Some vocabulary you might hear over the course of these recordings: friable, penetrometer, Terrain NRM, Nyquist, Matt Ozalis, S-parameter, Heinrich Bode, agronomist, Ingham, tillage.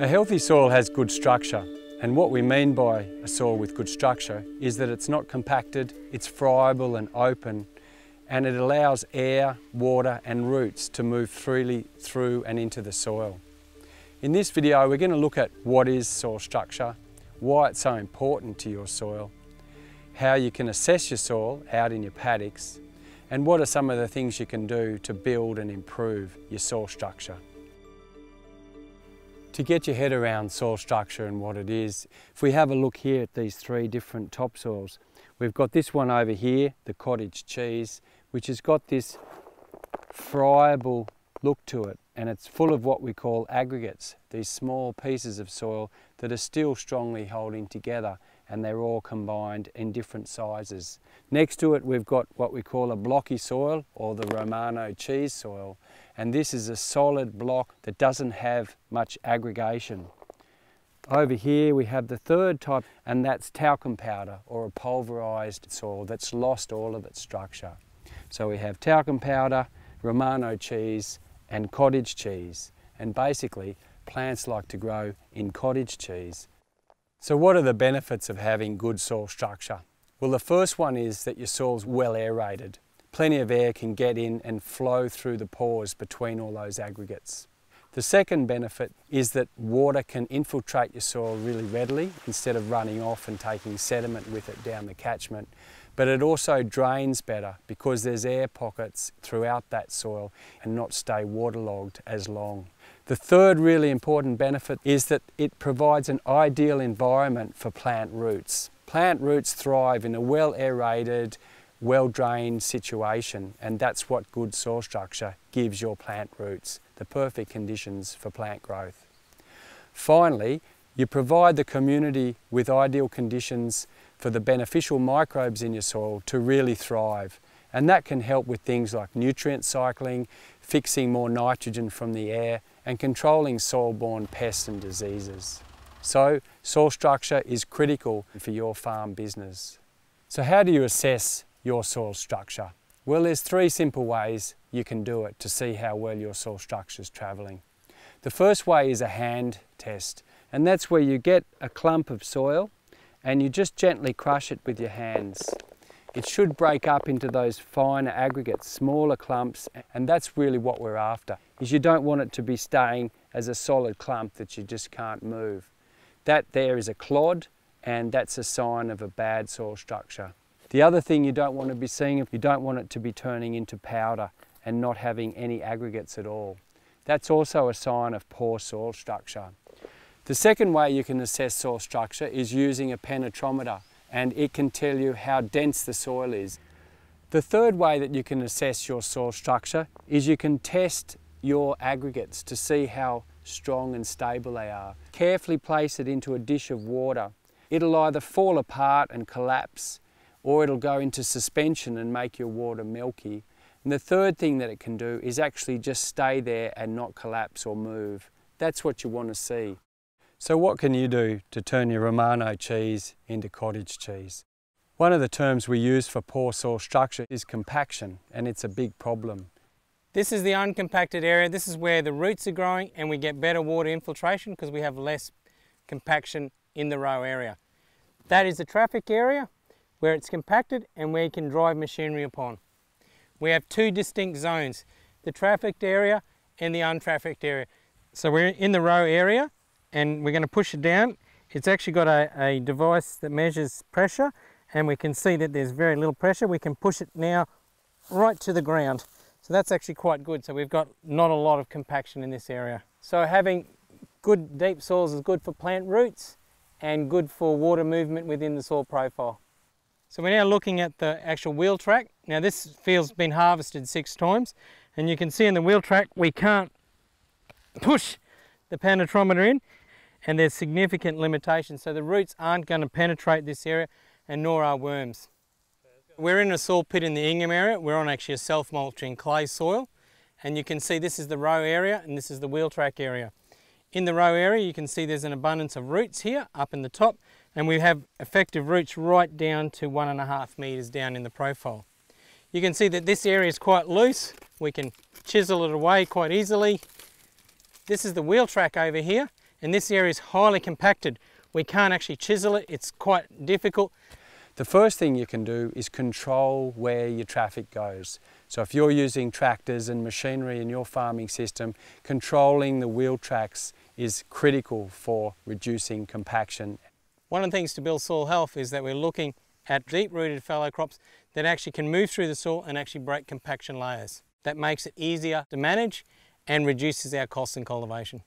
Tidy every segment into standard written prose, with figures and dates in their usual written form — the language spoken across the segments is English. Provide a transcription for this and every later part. A healthy soil has good structure, and what we mean by a soil with good structure is that it's not compacted, it's friable and open, and it allows air, water and roots to move freely through and into the soil. In this video we're going to look at what is soil structure, why it's so important to your soil, how you can assess your soil out in your paddocks, and what are some of the things you can do to build and improve your soil structure. To get your head around soil structure and what it is, if we have a look here at these three different topsoils, we've got this one over here, the cottage cheese, which has got this friable look to it, and it's full of what we call aggregates, these small pieces of soil that are still strongly holding together, and they're all combined in different sizes. Next to it we've got what we call a blocky soil, or the Romano cheese soil, and this is a solid block that doesn't have much aggregation. Over here we have the third type, and that's talcum powder, or a pulverised soil that's lost all of its structure. So we have talcum powder, Romano cheese and cottage cheese, and basically plants like to grow in cottage cheese. So what are the benefits of having good soil structure? Well, the first one is that your soil's well aerated. Plenty of air can get in and flow through the pores between all those aggregates. The second benefit is that water can infiltrate your soil really readily instead of running off and taking sediment with it down the catchment. But it also drains better because there's air pockets throughout that soil and not stay waterlogged as long. The third really important benefit is that it provides an ideal environment for plant roots. Plant roots thrive in a well-aerated, well-drained situation, and that's what good soil structure gives your plant roots, the perfect conditions for plant growth. Finally, you provide the community with ideal conditions for the beneficial microbes in your soil to really thrive. And that can help with things like nutrient cycling, fixing more nitrogen from the air, and controlling soil-borne pests and diseases. So, soil structure is critical for your farm business. So how do you assess your soil structure? Well, there's three simple ways you can do it to see how well your soil structure is travelling. The first way is a hand test, and that's where you get a clump of soil and you just gently crush it with your hands. It should break up into those finer aggregates, smaller clumps, and that's really what we're after, is you don't want it to be staying as a solid clump that you just can't move. That there is a clod, and that's a sign of a bad soil structure. The other thing you don't want to be seeing, you don't want it to be turning into powder and not having any aggregates at all. That's also a sign of poor soil structure. The second way you can assess soil structure is using a penetrometer, and it can tell you how dense the soil is. The third way that you can assess your soil structure is you can test your aggregates to see how strong and stable they are. Carefully place it into a dish of water. It'll either fall apart and collapse, or it'll go into suspension and make your water milky. And the third thing that it can do is actually just stay there and not collapse or move. That's what you want to see. So what can you do to turn your Romano cheese into cottage cheese? One of the terms we use for poor soil structure is compaction, and it's a big problem. This is the uncompacted area. This is where the roots are growing and we get better water infiltration because we have less compaction in the row area. That is the traffic area where it's compacted and where you can drive machinery upon. We have two distinct zones, the trafficked area and the untrafficked area. So we're in the row area, and we're going to push it down. It's actually got a device that measures pressure, and we can see that there's very little pressure. We can push it now right to the ground. So that's actually quite good. So we've got not a lot of compaction in this area. So having good deep soils is good for plant roots and good for water movement within the soil profile. So we're now looking at the actual wheel track. Now this field's been harvested 6 times, and you can see in the wheel track we can't push the penetrometer in, and there's significant limitations. So the roots aren't going to penetrate this area, and nor are worms. We're in a soil pit in the Ingham area. We're on actually a self-mulching clay soil, and you can see this is the row area and this is the wheel track area. In the row area you can see there's an abundance of roots here up in the top, and we have effective roots right down to 1.5 metres down in the profile. You can see that this area is quite loose. We can chisel it away quite easily. This is the wheel track over here. and this area is highly compacted. We can't actually chisel it, it's quite difficult. The first thing you can do is control where your traffic goes. So if you're using tractors and machinery in your farming system, controlling the wheel tracks is critical for reducing compaction. One of the things to build soil health is that we're looking at deep-rooted fallow crops that actually can move through the soil and actually break compaction layers. That makes it easier to manage and reduces our costs in cultivation.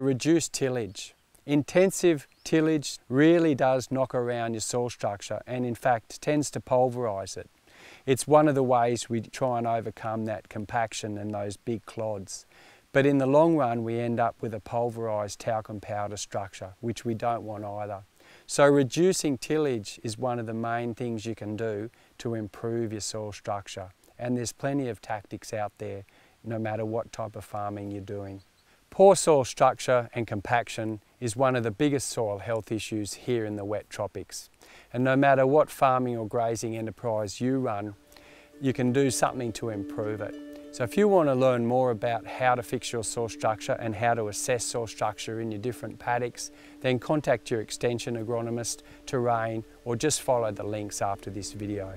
Reduce tillage. Intensive tillage really does knock around your soil structure and in fact tends to pulverise it. It's one of the ways we try and overcome that compaction and those big clods. But in the long run, we end up with a pulverised talcum powder structure, which we don't want either. So reducing tillage is one of the main things you can do to improve your soil structure. And there's plenty of tactics out there, no matter what type of farming you're doing. Poor soil structure and compaction is one of the biggest soil health issues here in the wet tropics. And no matter what farming or grazing enterprise you run, you can do something to improve it. So if you want to learn more about how to fix your soil structure and how to assess soil structure in your different paddocks, then contact your extension agronomist, Terrain, or just follow the links after this video.